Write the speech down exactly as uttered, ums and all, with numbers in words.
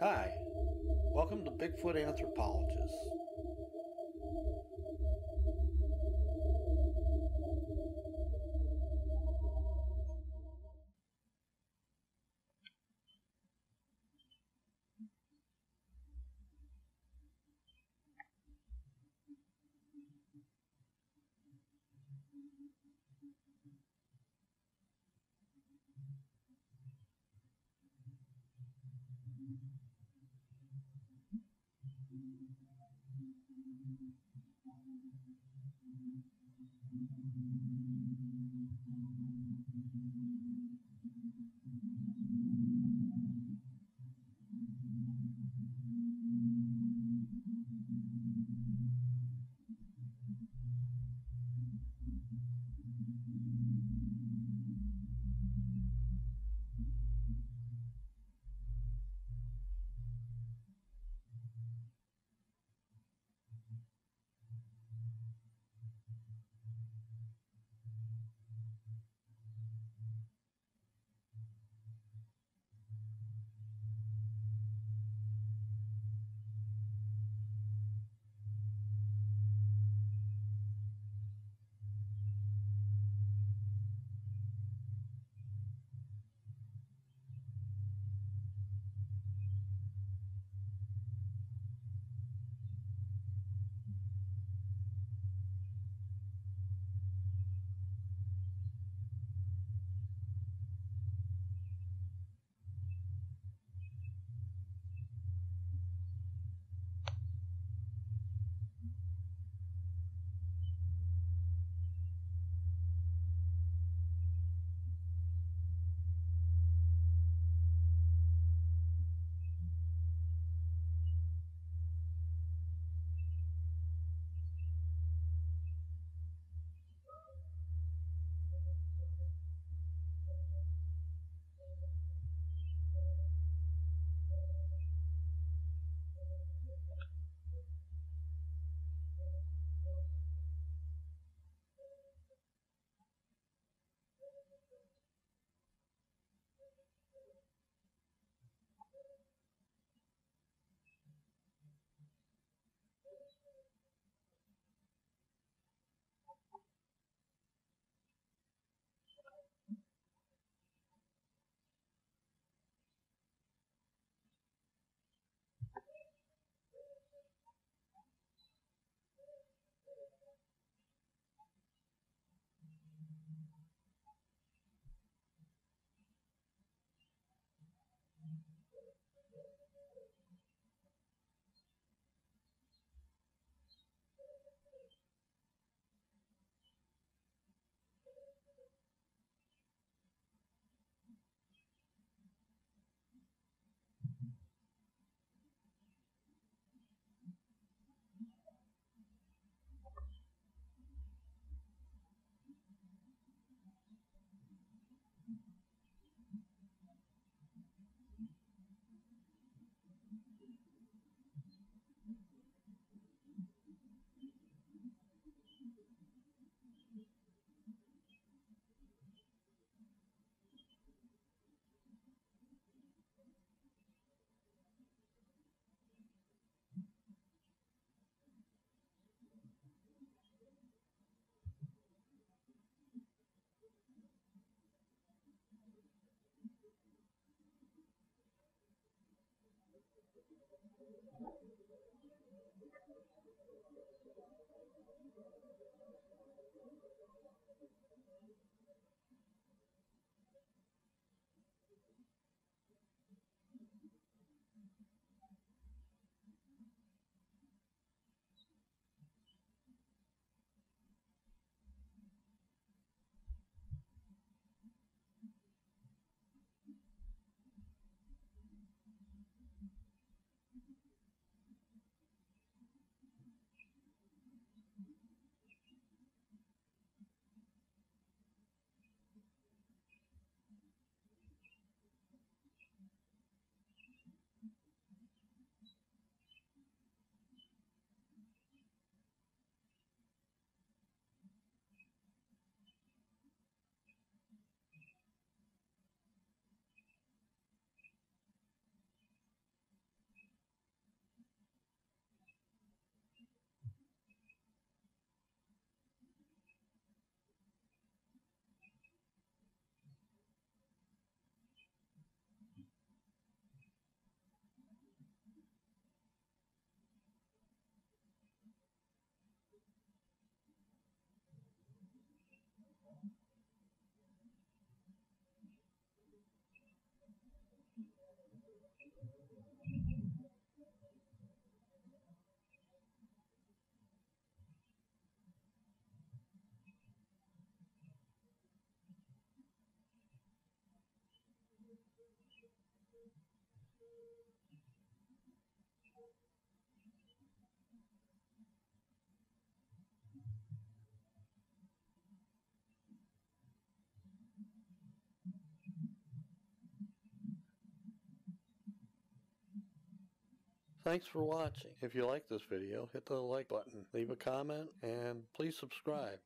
Hi, welcome to Bigfoot Anthropologist. Thanks for watching. If you like this video, hit the like button, leave a comment, and please subscribe.